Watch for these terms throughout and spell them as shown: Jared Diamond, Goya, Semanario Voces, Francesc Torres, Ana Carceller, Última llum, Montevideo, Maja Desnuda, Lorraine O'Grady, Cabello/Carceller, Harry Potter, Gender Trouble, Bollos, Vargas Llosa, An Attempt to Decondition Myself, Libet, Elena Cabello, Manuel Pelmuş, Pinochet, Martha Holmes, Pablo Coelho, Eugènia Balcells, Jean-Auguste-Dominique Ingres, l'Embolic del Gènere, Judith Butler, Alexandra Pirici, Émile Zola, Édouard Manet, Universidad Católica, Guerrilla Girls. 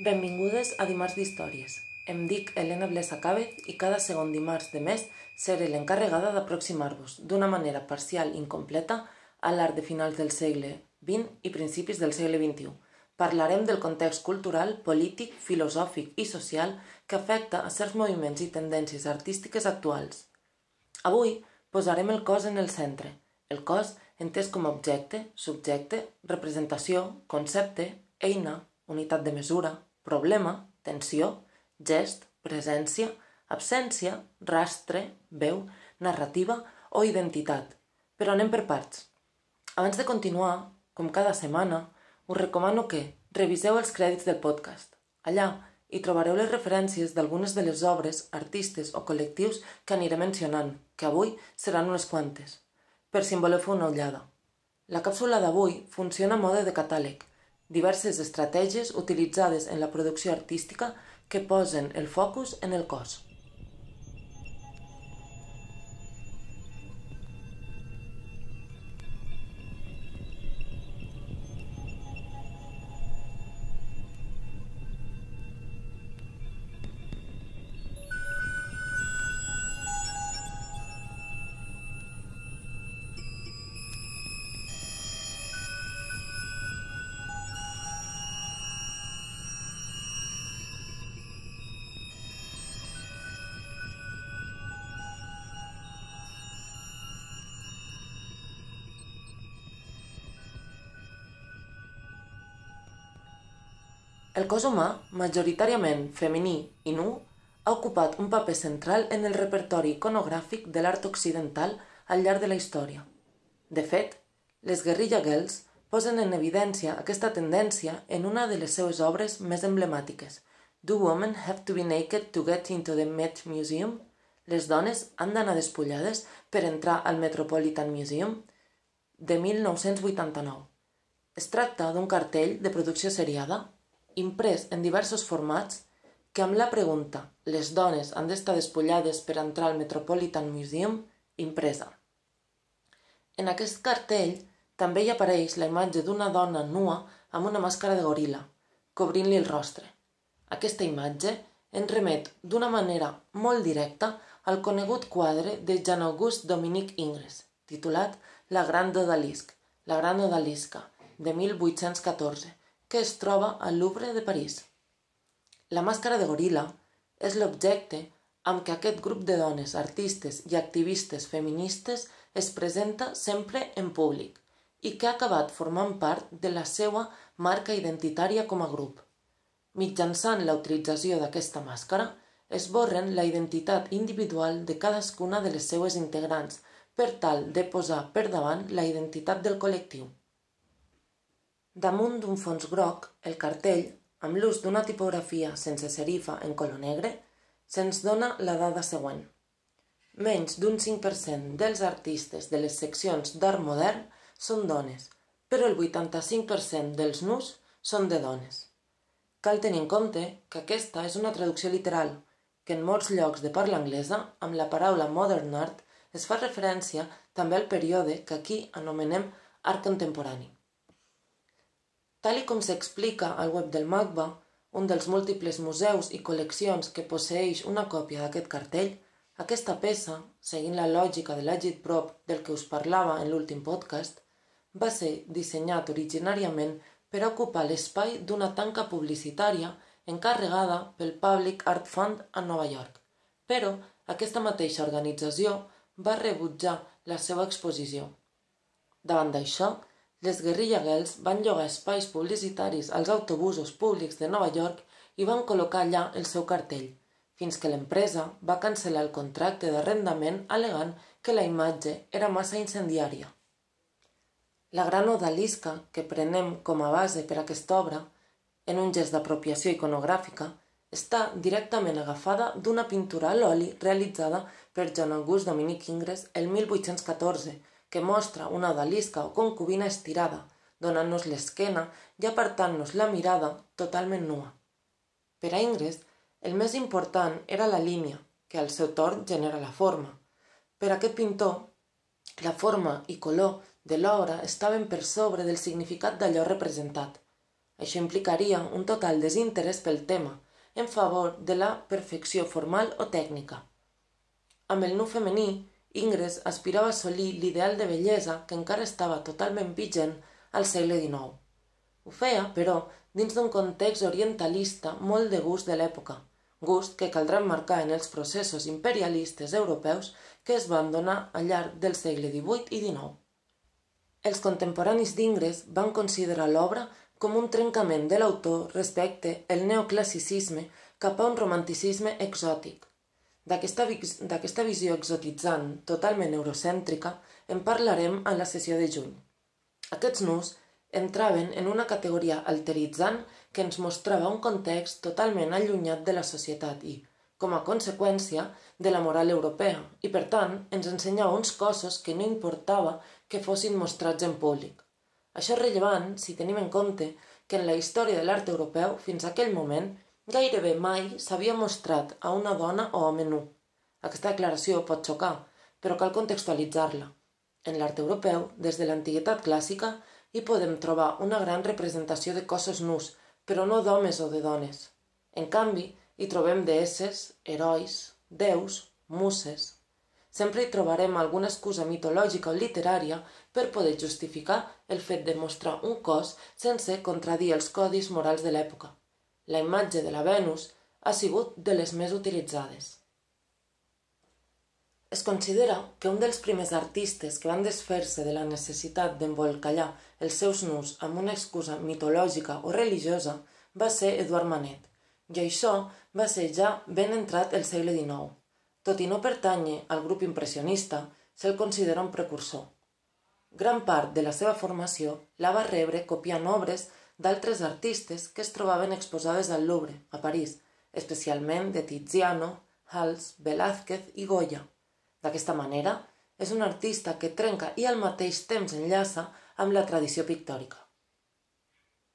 Benvingudes a Dimarts d'Històries. Em dic Elena Blesa Cábez i cada segon dimarts de mes seré l'encarregada d'aproximar-vos d'una manera parcial i incompleta a l'art de finals del segle XX i principis del segle XXI. Parlarem del context cultural, polític, filosòfic i social que afecta a certs moviments i tendències artístiques actuals. Avui posarem el cos en el centre. El cos entès com a objecte, subjecte, representació, concepte, eina, unitat de mesura, problema, tensió, gest, presència, absència, rastre, veu, narrativa o identitat. Però anem per parts. Abans de continuar, com cada setmana, us recomano que reviseu els crèdits del podcast. Allà hi trobareu les referències d'algunes de les obres, artistes o col·lectius que aniré mencionant, que avui seran unes quantes, per si en voleu fer una ullada. La càpsula d'avui funciona a mode de catàleg. Diverses estratègies utilitzades en la producció artística que posen el focus en el cos. El cos humà, majoritàriament femení i nu, ha ocupat un paper central en el repertori iconogràfic de l'art occidental al llarg de la història. De fet, les Guerrilla Girls posen en evidència aquesta tendència en una de les seves obres més emblemàtiques, Do Women Have to Be Naked to Get into the Met Museum? Les dones han d'anar despullades per entrar al Metropolitan Museum? De 1989. Es tracta d'un cartell de producció seriada, imprès en diversos formats, que amb la pregunta «Les dones han d'estar despullades per entrar al Metropolitan Museum?» impresa. En aquest cartell també hi apareix la imatge d'una dona nua amb una màscara de goril·la, cobrint-li el rostre. Aquesta imatge ens remet d'una manera molt directa al conegut quadre de Jean-Auguste-Dominique Ingres, titulat La Grande Odalisque, la Gran Odalisca, de 1814, que es troba al Louvre de París. La màscara de goril·la és l'objecte amb què aquest grup de dones, artistes i activistes feministes es presenta sempre en públic i que ha acabat formant part de la seva marca identitària com a grup. Mitjançant la utilització d'aquesta màscara, es borren la identitat individual de cadascuna de les seues integrants per tal de posar per davant la identitat del col·lectiu. Damunt d'un fons groc, el cartell, amb l'ús d'una tipografia sense serifa en color negre, se'ns dona la dada següent. Menys d'un 5% dels artistes de les seccions d'art modern són dones, però el 85% dels nus són de dones. Cal tenir en compte que aquesta és una traducció literal, que en molts llocs de parla anglesa, amb la paraula modern art, es fa referència també al període que aquí anomenem art contemporani. Tal i com s'explica al web del MACBA, un dels múltiples museus i col·leccions que posseeix una còpia d'aquest cartell, aquesta peça, seguint la lògica de l'agit prop del que us parlava en l'últim podcast, va ser dissenyat originàriament per ocupar l'espai d'una tanca publicitària encarregada pel Public Art Fund a Nova York. Però aquesta mateixa organització va rebutjar la seva exposició. Davant d'això, les Guerrilla Girls van llogar espais publicitaris als autobusos públics de Nova York i van col·locar allà el seu cartell, fins que l'empresa va cancel·lar el contracte d'arrendament al·legant que la imatge era massa incendiària. La Gran Odalisca, que prenem com a base per aquesta obra, en un gest d'apropiació iconogràfica, està directament agafada d'una pintura a l'oli realitzada per Jean-Auguste-Dominique Ingres el 1814, que mostra una odalisca o concubina estirada, donant-nos l'esquena i apartant-nos la mirada totalment nua. Per a Ingres, el més important era la línia, que al seu torn genera la forma. Per a aquest pintor, la forma i color de l'obra estaven per sobre del significat d'allò representat. Això implicaria un total desinterès pel tema, en favor de la perfecció formal o tècnica. Amb el nu femení, Ingres aspirava a assolir l'ideal de bellesa que encara estava totalment vigent al segle XIX. Ho feia, però, dins d'un context orientalista molt de gust de l'època, gust que caldrà emmarcar en els processos imperialistes europeus que es van donar al llarg del segle XVIII i XIX. Els contemporanis d'Ingres van considerar l'obra com un trencament de l'autor respecte al neoclassicisme cap a un romanticisme exòtic. D'aquesta visió exotitzant, totalment eurocèntrica, en parlarem en la sessió de juny. Aquests nus entraven en una categoria alteritzant que ens mostrava un context totalment allunyat de la societat i, com a conseqüència, de la moral europea, i per tant ens ensenyava uns cossos que no importava que fossin mostrats en públic. Això és rellevant si tenim en compte que en la història de l'art europeu, fins a aquell moment, gairebé mai s'havia mostrat a una dona o home nu. Aquesta declaració pot xocar, però cal contextualitzar-la. En l'art europeu, des de l'antiguitat clàssica, hi podem trobar una gran representació de cossos nus, però no d'homes o de dones. En canvi, hi trobem deesses, herois, déus, muses. Sempre hi trobarem alguna excusa mitològica o literària per poder justificar el fet de mostrar un cos sense contradir els codis morals de l'època. La imatge de la Venus ha sigut de les més utilitzades. Es considera que un dels primers artistes que van desfer-se de la necessitat d'embolcallar els seus nus amb una excusa mitològica o religiosa va ser Édouard Manet, i això va ser ja ben entrat el segle XIX. Tot i no pertànyer al grup impressionista, se'l considera un precursor. Gran part de la seva formació la va rebre copiant obres d'altres artistes que es trobaven exposades al Louvre, a París, especialment de Tiziano, Hals, Velázquez i Goya. D'aquesta manera, és un artista que trenca i al mateix temps enllaça amb la tradició pictòrica.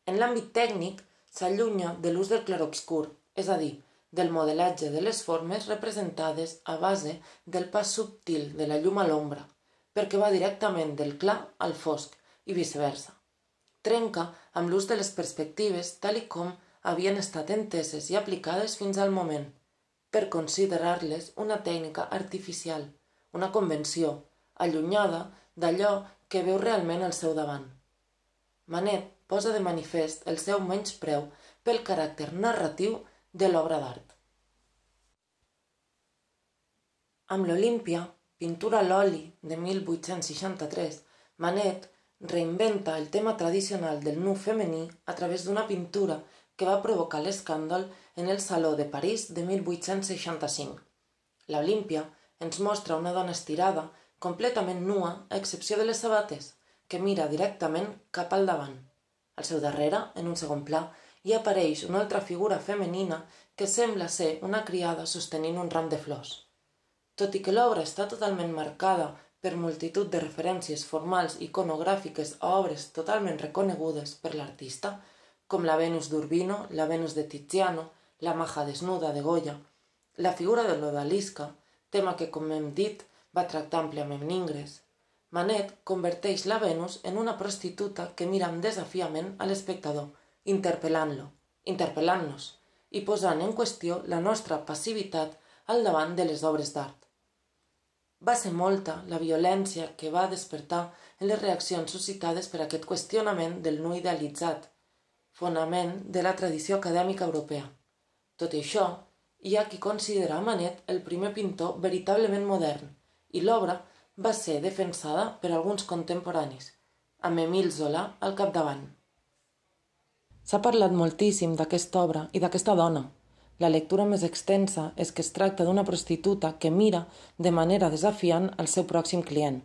En l'àmbit tècnic, s'allunya de l'ús del clarobscur, és a dir, del modelatge de les formes representades a base del pas subtil de la llum a l'ombra, perquè va directament del clar al fosc i viceversa. Trenca amb l'ús de les perspectives tal i com havien estat enteses i aplicades fins al moment, per considerar-les una tècnica artificial, una convenció, allunyada d'allò que veu realment al seu davant. Manet posa de manifest el seu menyspreu pel caràcter narratiu de l'obra d'art. Amb l'Olímpia, pintura a l'oli de 1863, Manet reinventa el tema tradicional del nu femení a través d'una pintura que va provocar l'escàndol en el Saló de París de 1865. L'Olímpia ens mostra una dona estirada, completament nua, a excepció de les sabates, que mira directament cap al davant. Al seu darrere, en un segon pla, hi apareix una altra figura femenina que sembla ser una criada sostenint un ram de flors. Tot i que l'obra està totalment marcada per multitud de referències formals i iconogràfiques a obres totalment reconegudes per l'artista, com la Venus d'Urbino, la Venus de Tiziano, la Maja Desnuda de Goya. La figura de l'Odalisca, tema que, com hem dit, va tractar àmpliament Ingres. Manet converteix la Venus en una prostituta que mira amb desafiament a l'espectador, interpel·lant-nos i posant en qüestió la nostra passivitat al davant de les obres d'art. Va ser molta la violència que va despertar en les reaccions suscitades per aquest qüestionament del nu idealitzat, fonament de la tradició acadèmica europea. Tot i això, hi ha qui considera Manet el primer pintor veritablement modern, i l'obra va ser defensada per alguns contemporanis, amb Émile Zola al capdavant. S'ha parlat moltíssim d'aquesta obra i d'aquesta dona. La lectura més extensa és que es tracta d'una prostituta que mira de manera desafiant al seu pròxim client.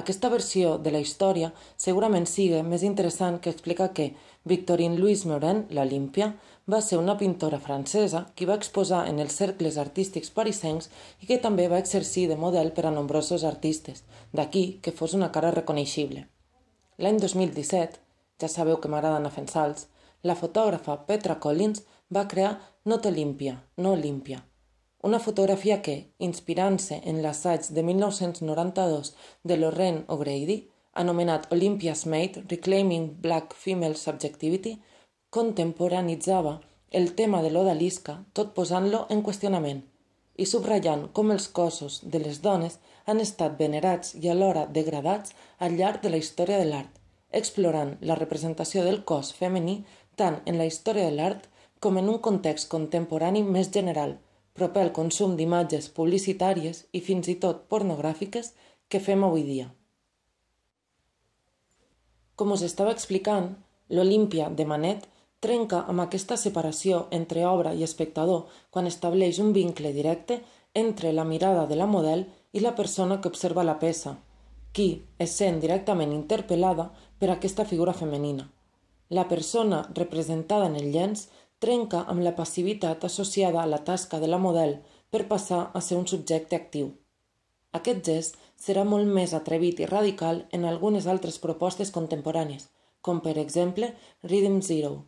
Aquesta versió de la història segurament sigui més interessant que explica que Victorine-Louise Moren, l'Olympia, va ser una pintora francesa que va exposar en els cercles artístics parisencs i que també va exercir de model per a nombrosos artistes, d'aquí que fos una cara reconeixible. L'any 2017, ja sabeu que m'agrada anar fent salts, la fotògrafa Petra Collins va crear Not Olympia, no Olympia, una fotografia que, inspirant-se en l'assaig de 1992 de Lorraine O'Grady, anomenat Olympia's Maid, Reclaiming Black Female Subjectivity, contemporanitzava el tema de l'odalisca, tot posant-lo en qüestionament i subratllant com els cossos de les dones han estat venerats i alhora degradats al llarg de la història de l'art, explorant la representació del cos femení tant en la història de l'art com en un context contemporani més general, proper al consum d'imatges publicitàries i fins i tot pornogràfiques que fem avui dia. Com us estava explicant, l'Olympia de Manet trenca amb aquesta separació entre obra i espectador quan estableix un vincle directe entre la mirada de la model i la persona que observa la peça, qui es sent directament interpel·lada per aquesta figura femenina. La persona representada en el llenç trenca amb la passivitat associada a la tasca de la model per passar a ser un subjecte actiu. Aquest gest serà molt més atrevit i radical en algunes altres propostes contemporànies, com per exemple Rhythm 0,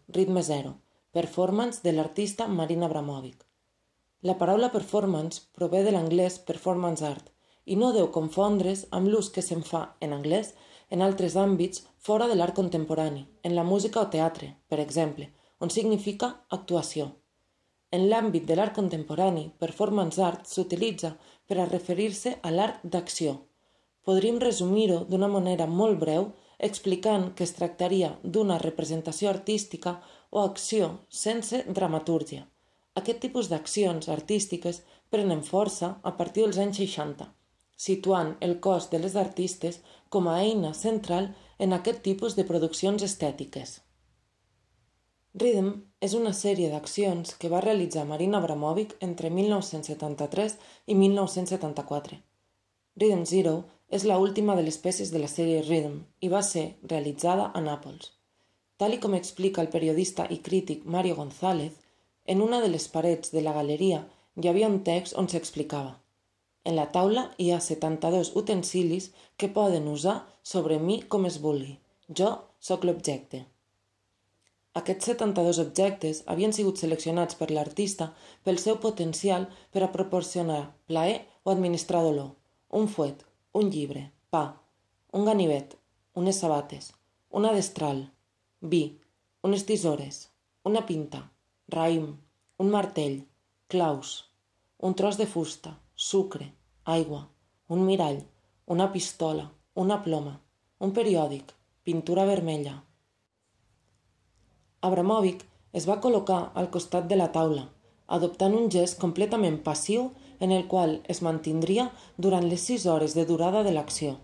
performance de l'artista Marina Abramovic. La paraula performance prové de l'anglès performance art i no deu confondre's amb l'ús que se'n fa en anglès en altres àmbits fora de l'art contemporani, en la música o teatre, per exemple, on significa actuació. En l'àmbit de l'art contemporani, performance art s'utilitza per a referir-se a l'art d'acció. Podríem resumir-ho d'una manera molt breu explicant que es tractaria d'una representació artística o acció sense dramatúrgia. Aquest tipus d'accions artístiques prenen força a partir dels anys 60, situant el cos de les artistes com a eina central en aquest tipus de produccions estètiques. Rhythm és una sèrie d'accions que va realitzar Marina Abramovic entre 1973 i 1974. Rhythm 0 és la última de les peces de la sèrie Rhythm i va ser realitzada a Nàpols. Tal com explica el periodista i crític Mario González, en una de les parets de la galeria hi havia un text on s'explicava: en la taula hi ha 72 utensilis que poden usar sobre mi com es vulgui. Jo sóc l'objecte. Aquests 72 objectes havien sigut seleccionats per l'artista pel seu potencial per a proporcionar plaer o administrar dolor: un fuet, un llibre, pa, un ganivet, unes sabates, una destral, vi, unes tisores, una pinta, raïm, un martell, claus, un tros de fusta, sucre, aigua, un mirall, una pistola, una ploma, un periòdic, pintura vermella. Abramovic es va col·locar al costat de la taula, adoptant un gest completament passiu en el qual es mantindria durant les 6 hores de durada de l'acció.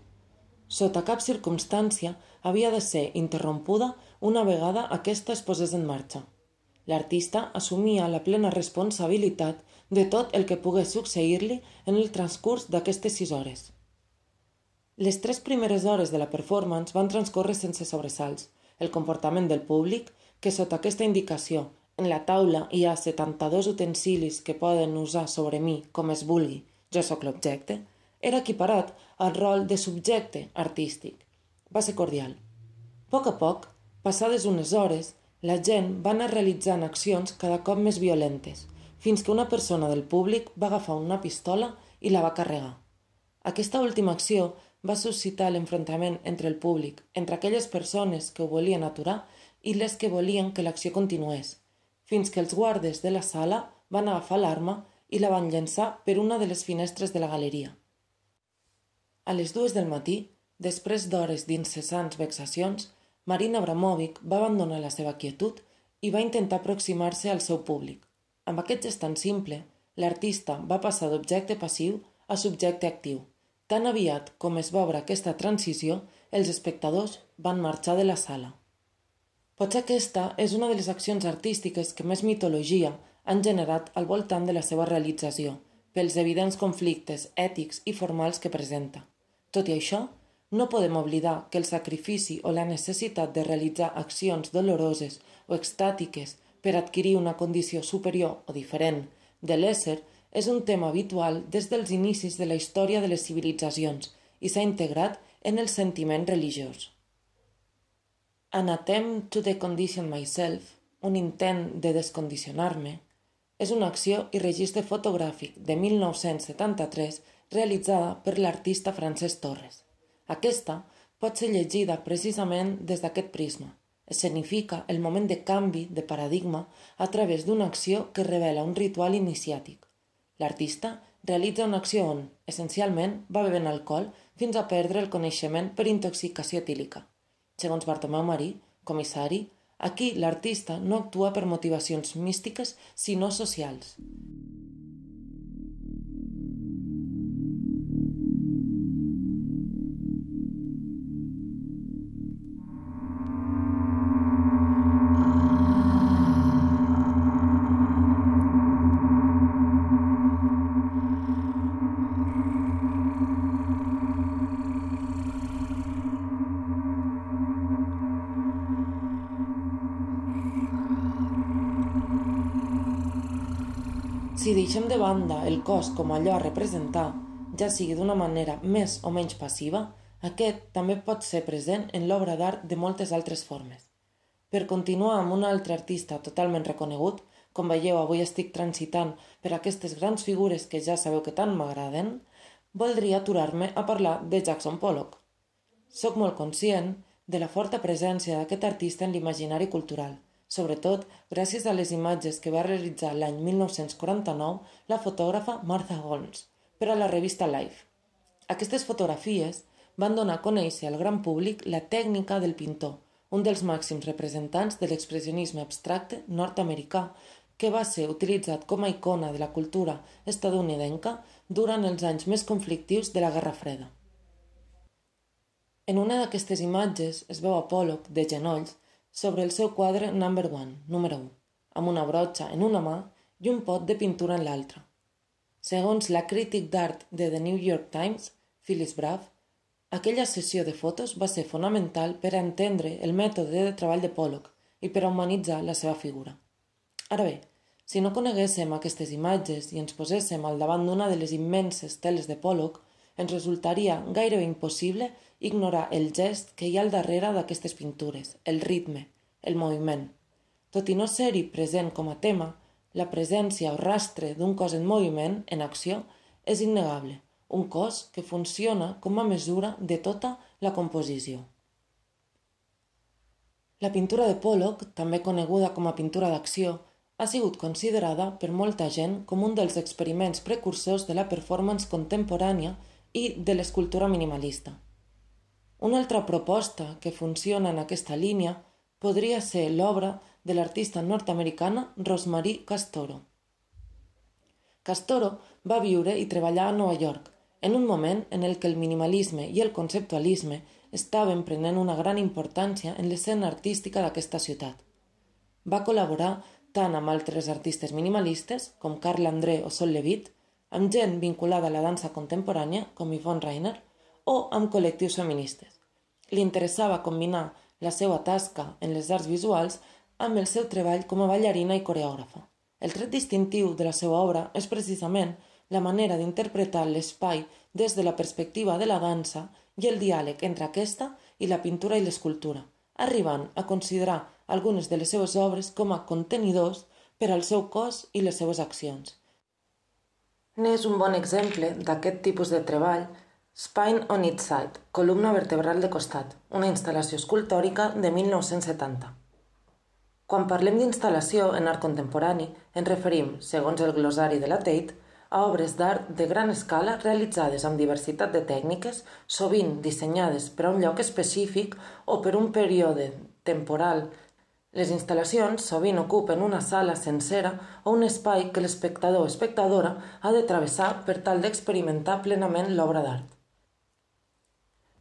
Sota cap circumstància havia de ser interrompuda una vegada aquesta es posés en marxa. L'artista assumia la plena responsabilitat de tot el que pogués succeir-li en el transcurs d'aquestes 6 hores. Les 3 primeres hores de la performance van transcórrer sense sobressalts. El comportament del públic, que sota aquesta indicació en la taula hi ha 72 utensilis que poden usar sobre mi com es vulgui, jo sóc l'objecte, era equiparat al rol de subjecte artístic. Va ser cordial. A poc, passades unes hores, la gent va anar realitzant accions cada cop més violentes, fins que una persona del públic va agafar una pistola i la va carregar. Aquesta última acció va suscitar l'enfrontament entre el públic, entre aquelles persones que ho volien aturar i les que volien que l'acció continués, fins que els guardes de la sala van agafar l'arma i la van llançar per una de les finestres de la galeria. A les 2 del matí, després d'hores d'incessants vexacions, Marina Abramovic va abandonar la seva quietud i va intentar aproximar-se al seu públic. Amb aquest gest tan simple, l'artista va passar d'objecte passiu a subjecte actiu. Tan aviat com es va obrir aquesta transició, els espectadors van marxar de la sala. Potser aquesta és una de les accions artístiques que més mitologia han generat al voltant de la seva realització, pels evidents conflictes ètics i formals que presenta. Tot i això, no podem oblidar que el sacrifici o la necessitat de realitzar accions doloroses o extàtiques per adquirir una condició superior o diferent de l'ésser és un tema habitual des dels inicis de la història de les civilitzacions i s'ha integrat en el sentiment religiós. An attempt to decondition myself, un intent de descondicionar-me, és una acció i registre fotogràfic de 1973 realitzada per l'artista Francesc Torres. Aquesta pot ser llegida precisament des d'aquest prisma, Escenifica el moment de canvi de paradigma a través d'una acció que revela un ritual iniciàtic. L'artista realitza una acció on, essencialment, va bevent alcohol fins a perdre el coneixement per intoxicació etílica. Segons Bartomeu Marí, comissari, aquí l'artista no actua per motivacions místiques sinó socials. Si deixem de banda el cos com allò a representar, ja sigui d'una manera més o menys passiva, aquest també pot ser present en l'obra d'art de moltes altres formes. Per continuar amb un altre artista totalment reconegut, com veieu avui estic transitant per aquestes grans figures que ja sabeu que tant m'agraden, voldria aturar-me a parlar de Jackson Pollock. Soc molt conscient de la forta presència d'aquest artista en l'imaginari cultural, sobretot gràcies a les imatges que va realitzar l'any 1949 la fotògrafa Martha Holmes per a la revista Life. Aquestes fotografies van donar a conèixer al gran públic la tècnica del pintor, un dels màxims representants de l'expressionisme abstracte nord-americà que va ser utilitzat com a icona de la cultura estatunidenca durant els anys més conflictius de la Guerra Freda. En una d'aquestes imatges es veu a Pollock de genolls sobre el seu quadre Number One, número 1, amb una brotxa en una mà i un pot de pintura en l'altra. Segons la crític d'art de The New York Times, Phyllis Braff, aquella sessió de fotos va ser fonamental per a entendre el mètode de treball de Pollock i per a humanitzar la seva figura. Ara bé, si no coneguéssim aquestes imatges i ens poséssim al davant d'una de les immenses teles de Pollock, ens resultaria gairebé impossible ignorar el gest que hi ha al darrere d'aquestes pintures, el ritme, el moviment. Tot i no ser-hi present com a tema, la presència o rastre d'un cos en moviment, en acció, és innegable, un cos que funciona com a mesura de tota la composició. La pintura de Pollock, també coneguda com a pintura d'acció, ha sigut considerada per molta gent com un dels experiments precursors de la performance contemporània i de l'escultura minimalista. Una altra proposta que funciona en aquesta línia podria ser l'obra de l'artista nord-americana Rosemarie Castoro. Castoro va viure i treballar a Nova York, en un moment en el que el minimalisme i el conceptualisme estaven prenent una gran importància en l'escena artística d'aquesta ciutat. Va col·laborar tant amb altres artistes minimalistes, com Carl André o Sol Levitt, amb gent vinculada a la dansa contemporània, com Yvonne Rainer, o amb col·lectius feministes. Li interessava combinar la seva tasca en les arts visuals amb el seu treball com a ballarina i coreògrafa. El tret distintiu de la seva obra és precisament la manera d'interpretar l'espai des de la perspectiva de la dansa i el diàleg entre aquesta i la pintura i l'escultura, arribant a considerar algunes de les seves obres com a contenidors per al seu cos i les seves accions. N'és un bon exemple d'aquest tipus de treball Spine on its Side, columna vertebral de costat, una instal·lació escultòrica de 1970. Quan parlem d'instal·lació en art contemporani, ens referim, segons el glosari de la Tate, a obres d'art de gran escala realitzades amb diversitat de tècniques, sovint dissenyades per a un lloc específic o per un període temporal. Les instal·lacions sovint ocupen una sala sencera o un espai que l'espectador o espectadora ha de travessar per tal d'experimentar plenament l'obra d'art.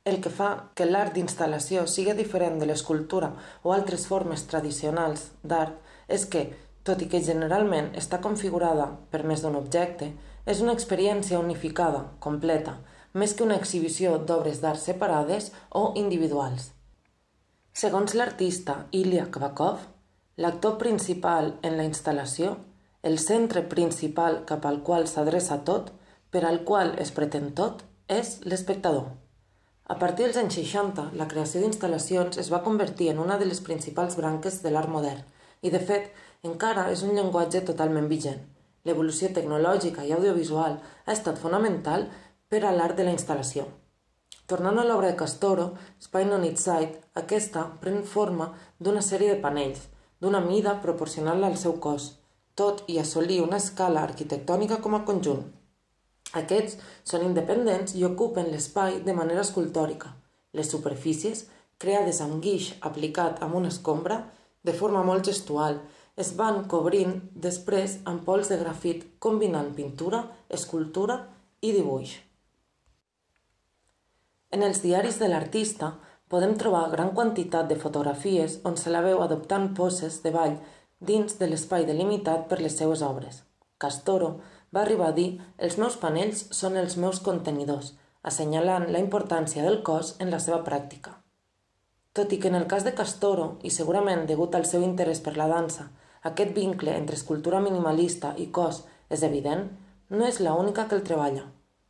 El que fa que l'art d'instal·lació sigui diferent de l'escultura o altres formes tradicionals d'art és que, tot i que generalment està configurada per més d'un objecte, és una experiència unificada, completa, més que una exhibició d'obres d'art separades o individuals. Segons l'artista Ilya Kabakov, l'actor principal en la instal·lació, el centre principal cap al qual s'adreça tot, per al qual es pretén tot, és l'espectador. A partir dels anys 60, la creació d'instal·lacions es va convertir en una de les principals branques de l'art modern i, de fet, encara és un llenguatge totalment vigent. L'evolució tecnològica i audiovisual ha estat fonamental per a l'art de la instal·lació. Tornant a l'obra de Castoro, Spine on its Side, aquesta pren forma d'una sèrie de panells, d'una mida proporcional al seu cos, tot i assolir una escala arquitectònica com a conjunt. Aquests són independents i ocupen l'espai de manera escultòrica. Les superfícies, creades amb guix aplicat amb una escombra, de forma molt gestual, es van cobrint després amb pols de grafit combinant pintura, escultura i dibuix. En els diaris de l'artista podem trobar gran quantitat de fotografies on se la veu adoptant poses de ball dins de l'espai delimitat per les seues obres. Castoro va arribar a dir «Els meus panells són els meus contenidors», assenyalant la importància del cos en la seva pràctica. Tot i que en el cas de Castoro, i segurament degut al seu interès per la dansa, aquest vincle entre escultura minimalista i cos és evident, no és l'única que el treballa.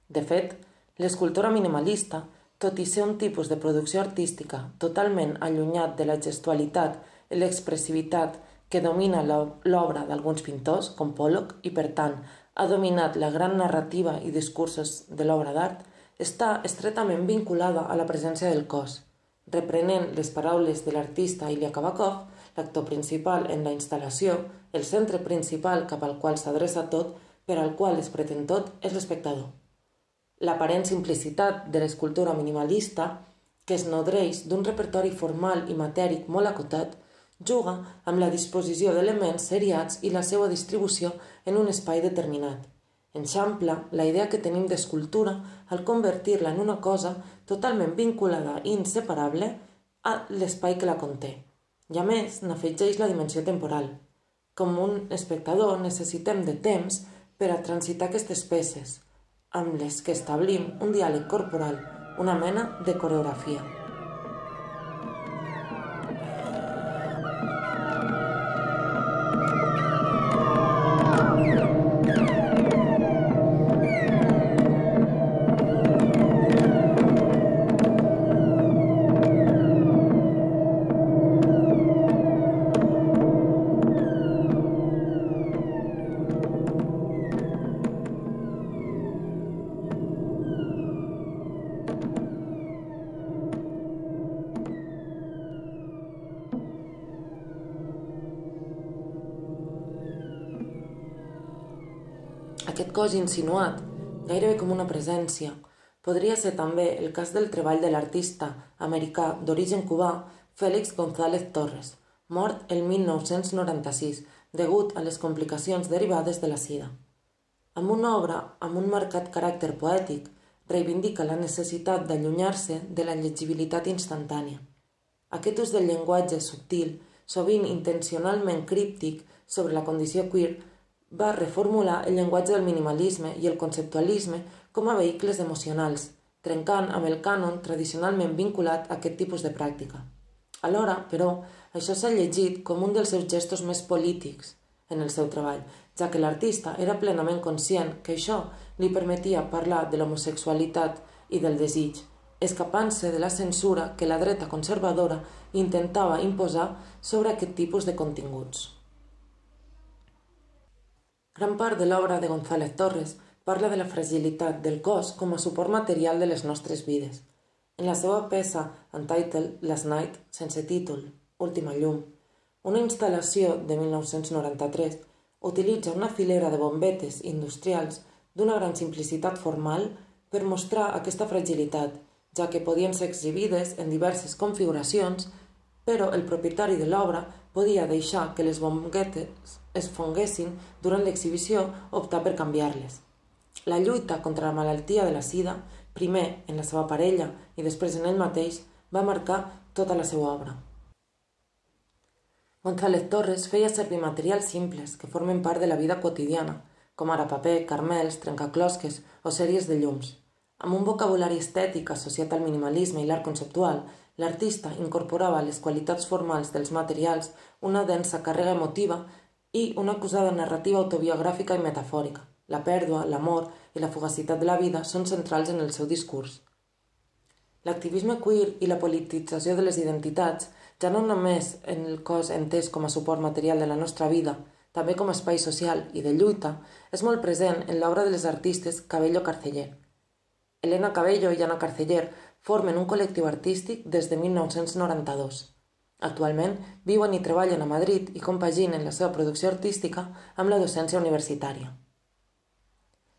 De fet, l'escultura minimalista, tot i ser un tipus de producció artística totalment allunyat de la gestualitat i l'expressivitat que domina l'obra d'alguns pintors, com Pollock, i per tant ha dominat la gran narrativa i discursos de l'obra d'art, està estretament vinculada a la presència del cos. Reprenent les paraules de l'artista Ilya Kabakov, l'actor principal en la instal·lació, el centre principal cap al qual s'adreça tot, per al qual es pretén tot, és l'espectador. L'aparent simplicitat de l'escultura minimalista, que es nodreix d'un repertori formal i matèric molt acotat, juga amb la disposició d'elements seriats i la seva distribució en un espai determinat. Enxampla la idea que tenim d'escultura al convertir-la en una cosa totalment vinculada i inseparable a l'espai que la conté. I a més, n'afegeix la dimensió temporal. Com un espectador necessitem de temps per a transitar aquestes peces, amb les que establim un diàleg corporal, una mena de coreografia. Aquest cos insinuat, gairebé com una presència, podria ser també el cas del treball de l'artista americà d'origen cubà Félix González Torres, mort el 1996, degut a les complicacions derivades de la sida. Amb una obra amb un marcat caràcter poètic, reivindica la necessitat d'allunyar-se de la llegibilitat instantània. Aquest ús del llenguatge subtil, sovint intencionalment críptic sobre la condició queer, va reformular el llenguatge del minimalisme i el conceptualisme com a vehicles emocionals, trencant amb el cànon tradicionalment vinculat a aquest tipus de pràctica. Alhora, però, això s'ha llegit com un dels seus gestos més polítics en el seu treball, ja que l'artista era plenament conscient que això li permetia parlar de l'homosexualitat i del desig, escapant-se de la censura que la dreta conservadora intentava imposar sobre aquest tipus de continguts. Gran part de l'obra de González Torres parla de la fragilitat del cos com a suport material de les nostres vides. En la seva peça Untitled Last Night, sense títol, Última llum, una instal·lació de 1993 utilitza una filera de bombetes industrials d'una gran simplicitat formal per mostrar aquesta fragilitat, ja que podien ser exhibides en diverses configuracions, però el propietari de l'obra podia deixar que les bombetes es fonguessin durant l'exhibició o optar per canviar-les. La lluita contra la malaltia de la sida, primer en la seva parella i després en ell mateix, va marcar tota la seva obra. González Torres feia servir materials simples que formen part de la vida quotidiana, com ara paper, carmels, trencaclosques o sèries de llums. Amb un vocabulari estètic associat al minimalisme i l'art conceptual, l'artista incorporava a les qualitats formals dels materials una densa càrrega emotiva i una acusada narrativa autobiogràfica i metafòrica. La pèrdua, l'amor i la fugacitat de la vida són centrals en el seu discurs. L'activisme queer i la politització de les identitats, ja no només en el cos entès com a suport material de la nostra vida, també com a espai social i de lluita, és molt present en l'obra de les artistes Cabello/Carceller. Elena Cabello i Ana Carceller formen un col·lectiu artístic des de 1992. Actualment viuen i treballen a Madrid i compaginen la seva producció artística amb la docència universitària.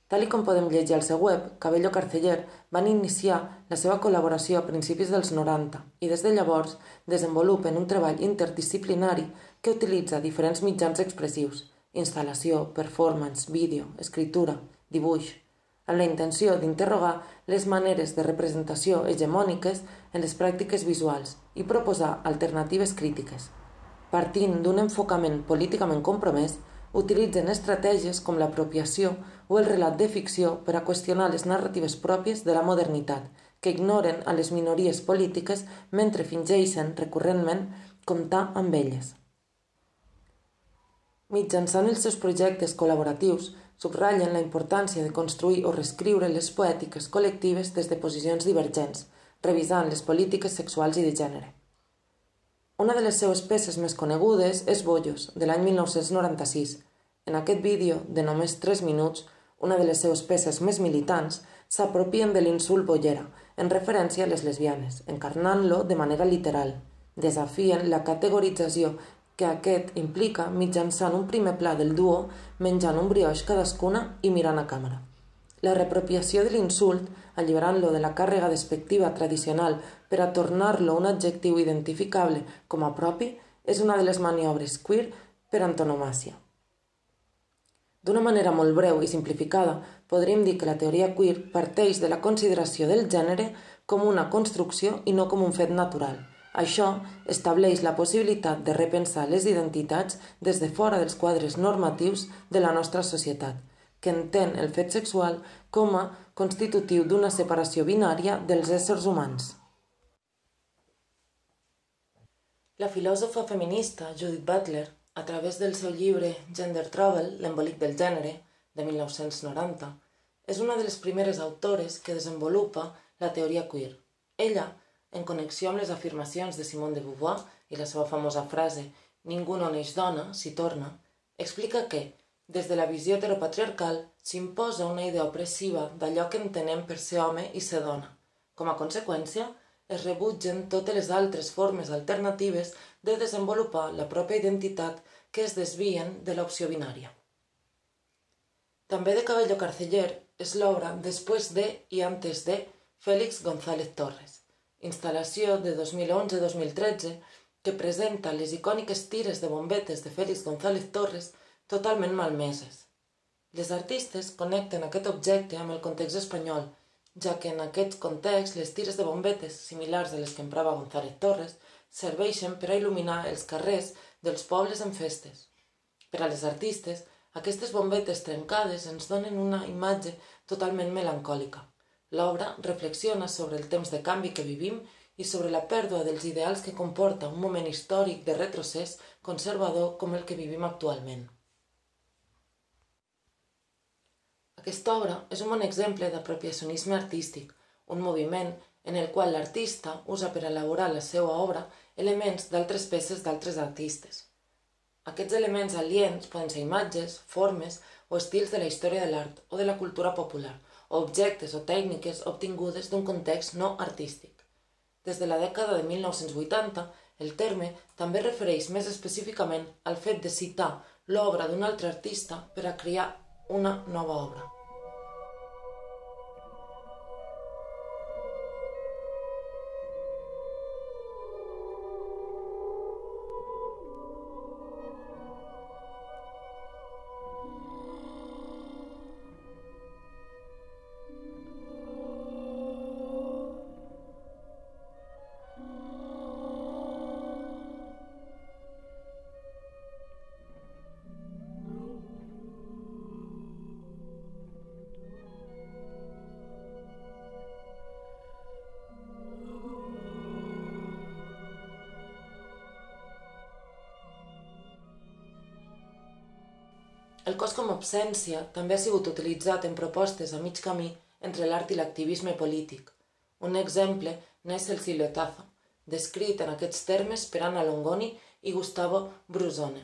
Tal i com podem llegir al seu web, Cabello/Carceller van iniciar la seva col·laboració a principis dels 90 i des de llavors desenvolupen un treball interdisciplinari que utilitza diferents mitjans expressius, instal·lació, performance, vídeo, escritura, dibuix, amb la intenció d'interrogar les maneres de representació hegemòniques en les pràctiques visuals i proposar alternatives crítiques. Partint d'un enfocament políticament compromès, utilitzen estratègies com l'apropiació o el relat de ficció per a qüestionar les narratives pròpies de la modernitat, que ignoren a les minories polítiques mentre fingeixen recurrentment comptar amb elles. Mitjançant els seus projectes col·laboratius, subratllen la importància de construir o reescriure les poètiques col·lectives des de posicions divergents, revisant les polítiques sexuals i de gènere. Una de les seues peces més conegudes és Bollos, de l'any 1996. En aquest vídeo, de només 3 minuts, una de les seues peces més militants s'apropien de l'insult bollera, en referència a les lesbianes, encarnant-lo de manera literal. Desafien la categorització que aquest implica mitjançant un primer pla del duo menjant un brioix cadascuna i mirant a càmera. La reapropiació de l'insult, alliberant-lo de la càrrega despectiva tradicional per a tornar-lo un adjectiu identificable com a propi, és una de les maniobres queer per antonomàsia. D'una manera molt breu i simplificada, podríem dir que la teoria queer parteix de la consideració del gènere com una construcció i no com un fet natural. Això estableix la possibilitat de repensar les identitats des de fora dels quadres normatius de la nostra societat, que entén el fet sexual com a constitutiu d'una separació binària dels éssers humans. La filòsofa feminista Judith Butler, a través del seu llibre Gender Trouble, l'Embolic del Gènere, de 1990, és una de les primeres autores que desenvolupa la teoria queer. Ella, en connexió amb les afirmacions de Simone de Beauvoir i la seva famosa frase «Ningú no neix dona, s'hi torna», explica que, des de la visió heteropatriarcal, s'imposa una idea opressiva d'allò que entenem per ser home i ser dona. Com a conseqüència, es rebutgen totes les altres formes alternatives de desenvolupar la pròpia identitat que es desvien de l'opció binària. També de Cabello/Carceller és l'obra «Després de i antes de» Félix González Torres, instal·lació de 2011-2013 que presenta les icòniques tires de bombetes de Félix González Torres totalment malmeses. Les artistes connecten aquest objecte amb el context espanyol, ja que en aquest context les tires de bombetes, similars a les que emprava González Torres, serveixen per a il·luminar els carrers dels pobles en festes. Per a les artistes, aquestes bombetes trencades ens donen una imatge totalment melancòlica. L'obra reflexiona sobre el temps de canvi que vivim i sobre la pèrdua dels ideals que comporta un moment històric de retrocés conservador com el que vivim actualment. Aquesta obra és un bon exemple d'apropiacionisme artístic, un moviment en el qual l'artista usa per elaborar la seva obra elements d'altres peces d'altres artistes. Aquests elements aliens poden ser imatges, formes o estils de la història de l'art o de la cultura popular, o objectes o tècniques obtingudes d'un context no artístic. Des de la dècada de 1980, el terme també refereix més específicament al fet de citar l'obra d'un altre artista per a crear una nova obra. El cos com a absència també ha sigut utilitzat en propostes a mig camí entre l'art i l'activisme polític. Un exemple n'és el siluetazo, descrit en aquests termes per Anna Longoni i Gustavo Brusone.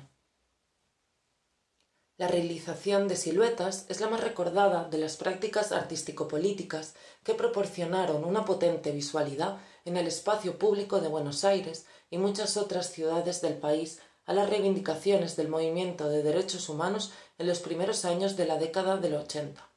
La realización de siluetas es la más recordada de las prácticas artístico-políticas que proporcionaron una potente visualidad en el espacio público de Buenos Aires y muchas otras ciudades del país a las reivindicaciones del movimiento de derechos humanos en los primeros años de la década del 80.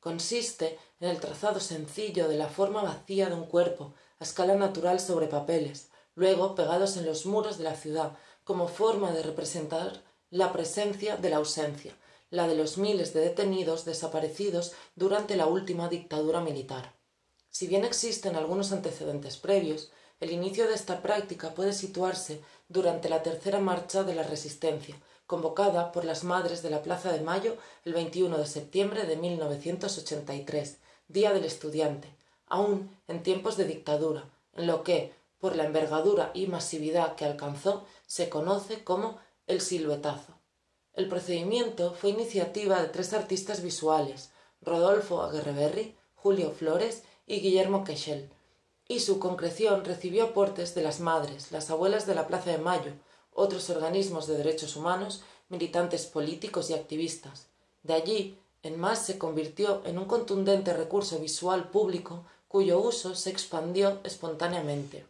Consiste en el trazado sencillo de la forma vacía de un cuerpo a escala natural sobre papeles, luego pegados en los muros de la ciudad, como forma de representar la presencia de la ausencia, la de los miles de detenidos desaparecidos durante la última dictadura militar. Si bien existen algunos antecedentes previos, el inicio de esta práctica puede situarse durante la tercera marcha de la Resistencia, convocada por las Madres de la Plaza de Mayo el 21 de septiembre de 1983, Día del Estudiante, aún en tiempos de dictadura, en lo que, por la envergadura y masividad que alcanzó, se conoce como el siluetazo. El procedimiento fue iniciativa de tres artistas visuales, Rodolfo Aguerreberri, Julio Flores y Guillermo Quechel, y su concreción recibió aportes de las madres, las abuelas de la Plaza de Mayo, otros organismos de derechos humanos, militantes políticos y activistas. De allí, en más, se convirtió en un contundente recurso visual público cuyo uso se expandió espontáneamente.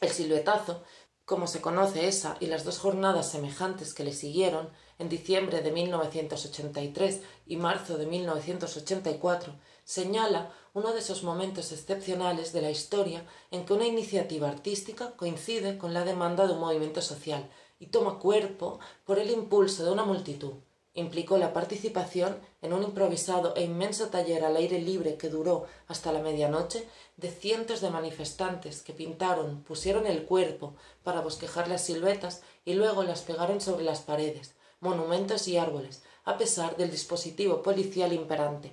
El siluetazo, como se conoce esa y las dos jornadas semejantes que le siguieron, en diciembre de 1983 y marzo de 1984, señala uno de esos momentos excepcionales de la historia en que una iniciativa artística coincide con la demanda de un movimiento social y toma cuerpo por el impulso de una multitud. Implicó la participación en un improvisado e inmenso taller al aire libre que duró hasta la medianoche de cientos de manifestantes que pintaron, pusieron el cuerpo para bosquejar las siluetas y luego las pegaron sobre las paredes, monumentos y árboles, a pesar del dispositivo policial imperante.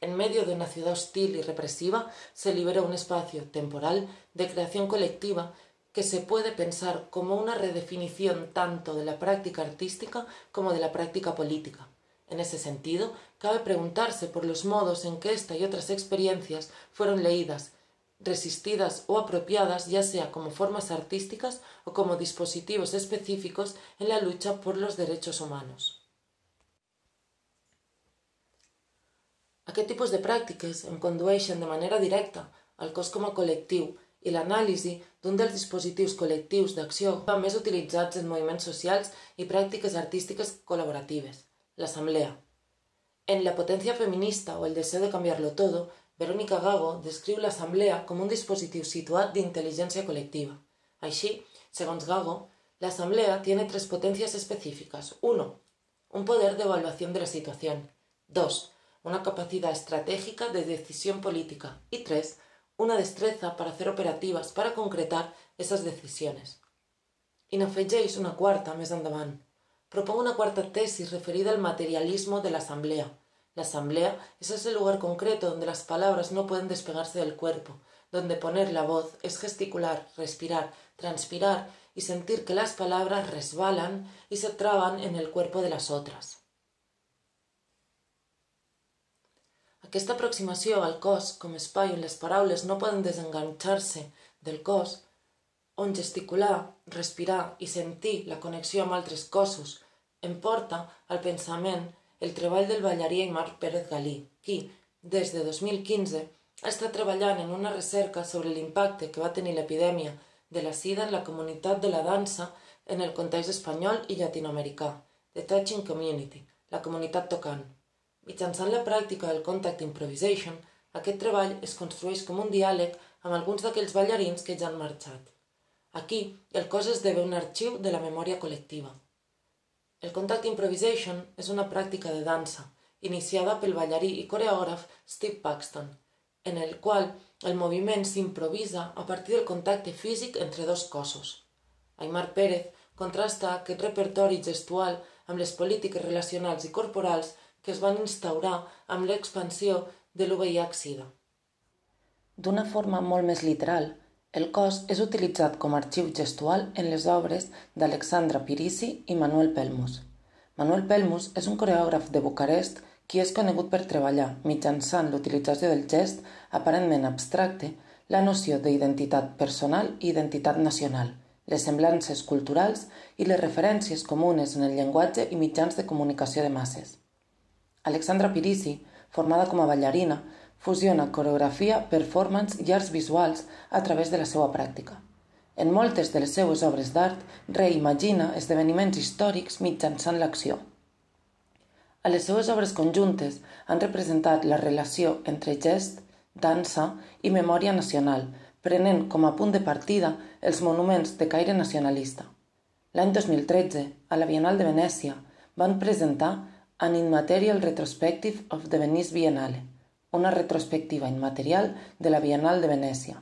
En medio de una ciudad hostil y represiva se liberó un espacio temporal de creación colectiva que se puede pensar como una redefinición tanto de la práctica artística como de la práctica política. En ese sentido, cabe preguntarse por los modos en que esta y otras experiencias fueron leídas, resistidas o apropiadas, ya sea como formas artísticas o como dispositivos específicos en la lucha por los derechos humanos. ¿A qué tipus de pràctiques em condueixen de manera directa el cos com a col·lectiu i l'anàlisi d'un dels dispositius col·lectius d'acció més utilitzats en moviments socials i pràctiques artístiques col·laboratives? L'assemblea. En La potencia feminista o el deseo de cambiarlo todo, Verónica Gago descriu l'assemblea com un dispositiu situat d'intel·ligència col·lectiva. Així, segons Gago, l'assemblea tiene tres potencias específicas. 1. Un poder de evaluación de la situación. 2. Una capacidad estratégica de decisión política. Y 3. Una destreza para hacer operativas, para concretar esas decisiones. I n'afegeix una quarta més endavant. Propongo una cuarta tesis referida al materialismo de la asamblea. La asamblea es ese lugar concreto donde las palabras no pueden despegarse del cuerpo, donde poner la voz es gesticular, respirar, transpirar y sentir que las palabras resbalan y se traban en el cuerpo de las otras. Aquesta aproximació al cos com espai on les paraules no poden desenganxar-se del cos, on gesticular, respirar i sentir la connexió amb altres cossos, em porta al pensament el treball del ballarí Aimar Pérez Galí, qui, des de 2015, està treballant en una recerca sobre l'impacte que va tenir l'epidèmia de la sida en la comunitat de la dansa en el context espanyol i llatinoamericà, The Touching Community, la comunitat tocant. Mitjançant la pràctica del contact improvisation, aquest treball es construeix com un diàleg amb alguns d'aquells ballarins que ja han marxat. Aquí, el cos esdevé un arxiu de la memòria col·lectiva. El contact improvisation és una pràctica de dansa, iniciada pel ballarí i coreògraf Steve Paxton, en el qual el moviment s'improvisa a partir del contacte físic entre dos cossos. Aimar Pérez contrasta aquest repertori gestual amb les polítiques relacionals i corporals que es van instaurar amb l'expansió de l'UVIH-Sida. D'una forma molt més literal, el cos és utilitzat com a arxiu gestual en les obres d'Alexandra Pirici i Manuel Pelmus. Manuel Pelmus és un coreògraf de Bucarest qui és conegut per treballar, mitjançant l'utilització del gest aparentment abstracte, la noció d'identitat personal i identitat nacional, les semblances culturals i les referències comunes en el llenguatge i mitjans de comunicació de masses. Alexandra Pirici, formada com a ballarina, fusiona coreografia, performance i arts visuals a través de la seva pràctica. En moltes de les seues obres d'art reimagina esdeveniments històrics mitjançant l'acció. A les seues obres conjuntes han representat la relació entre gest, dansa i memòria nacional, prenent com a punt de partida els monuments de caire nacionalista. L'any 2013, a la Biennal de Venècia, van presentar An Immaterial Retrospective of the Venice Biennale, una retrospectiva immaterial de la Biennal de Venècia.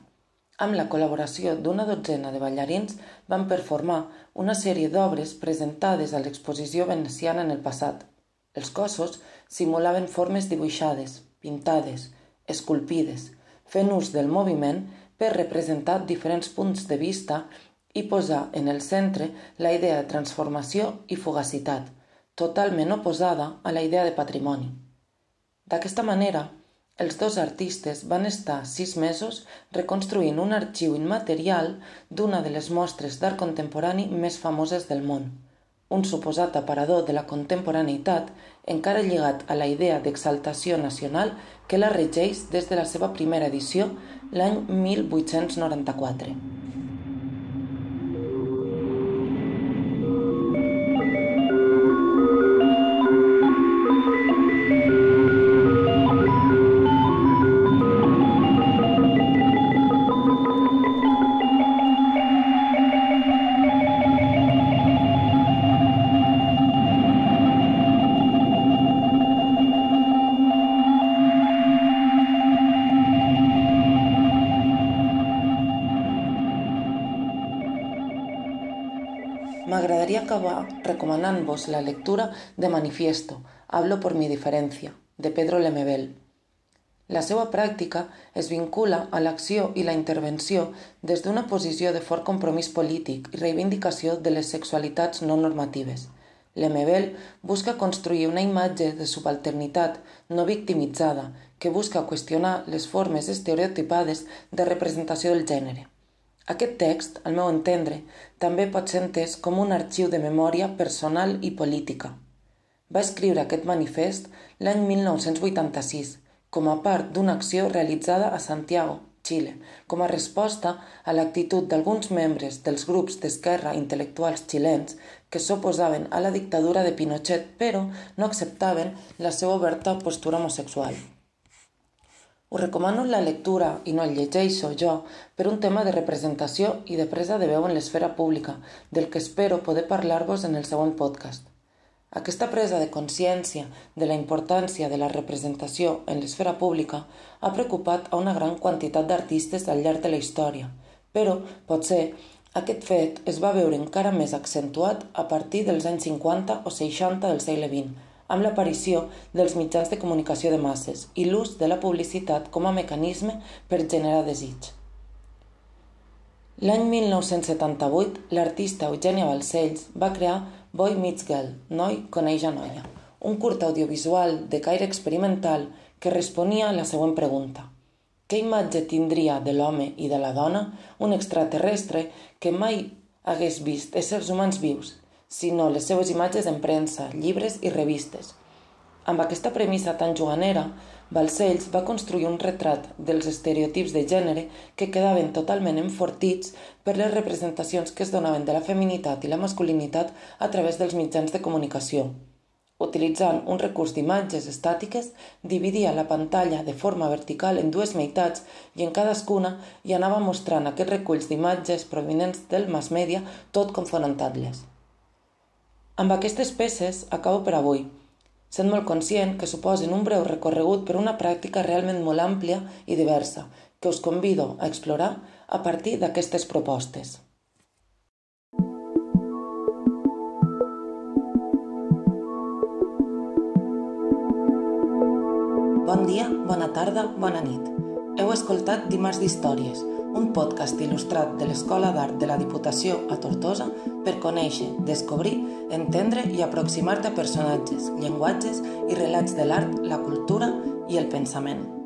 Amb la col·laboració d'una dotzena de ballarins van performar una sèrie d'obres presentades a l'exposició veneciana en el passat. Els cossos simulaven formes dibuixades, pintades, esculpides, fent ús del moviment per representar diferents punts de vista i posar en el centre la idea de transformació i fugacitat, totalment oposada a la idea de patrimoni. D'aquesta manera, els dos artistes van estar 6 mesos reconstruint un arxiu immaterial d'una de les mostres d'art contemporani més famoses del món, un suposat aparador de la contemporaneïtat encara lligat a la idea d'exaltació nacional que la regeix des de la seva primera edició l'any 1894. M'agradaría acabar recomanant-vos la lectura de Manifiesto, Hablo por mi diferencia, de Pedro Lemebel. La seva pràctica es vincula a l'acció i la intervenció des d'una posició de fort compromís polític i reivindicació de les sexualitats no normatives. Lemebel busca construir una imatge de subalternitat no victimitzada que busca qüestionar les formes estereotipades de representació del gènere. Aquest text, al meu entendre, també pot ser entès com un arxiu de memòria personal i política. Va escriure aquest manifest l'any 1986, com a part d'una acció realitzada a Santiago, Xile, com a resposta a l'actitud d'alguns membres dels grups d'esquerra intel·lectuals xilens que s'oposaven a la dictadura de Pinochet, però no acceptaven la seva oberta postura homosexual. Us recomano la lectura, i no el llegeixo jo, per un tema de representació i de presa de veu en l'esfera pública, del que espero poder parlar-vos en el següent podcast. Aquesta presa de consciència de la importància de la representació en l'esfera pública ha preocupat a una gran quantitat d'artistes al llarg de la història, però, potser, aquest fet es va veure encara més accentuat a partir dels anys 50 o 60 del segle XX, amb l'aparició dels mitjans de comunicació de masses i l'ús de la publicitat com a mecanisme per generar desig. L'any 1978, l'artista Eugènia Balcells va crear Boy Meets Girl, Noi coneix a noia, un curt audiovisual de caire experimental que responia a la següent pregunta. Què imatge tindria de l'home i de la dona un extraterrestre que mai hagués vist éssers humans vius, sinó les seues imatges en premsa, llibres i revistes? Amb aquesta premissa tan juganera, Balcells va construir un retrat dels estereotips de gènere que quedaven totalment enfortits per les representacions que es donaven de la feminitat i la masculinitat a través dels mitjans de comunicació. Utilitzant un recurs d'imatges estàtiques, dividia la pantalla de forma vertical en dues meitats i en cadascuna hi anava mostrant aquests reculls d'imatges provinents del mass media, tot confrontant-les. Amb aquestes peces acabo per avui, sent molt conscient que suposen un breu recorregut per una pràctica realment molt àmplia i diversa, que us convido a explorar a partir d'aquestes propostes. Bon dia, bona tarda, bona nit. Heu escoltat Dimarts d'Històries, un podcast il·lustrat de l'Escola d'Art de la Diputació a Tortosa per conèixer, descobrir, entendre i aproximar-te a personatges, llenguatges i relats de l'art, la cultura i el pensament.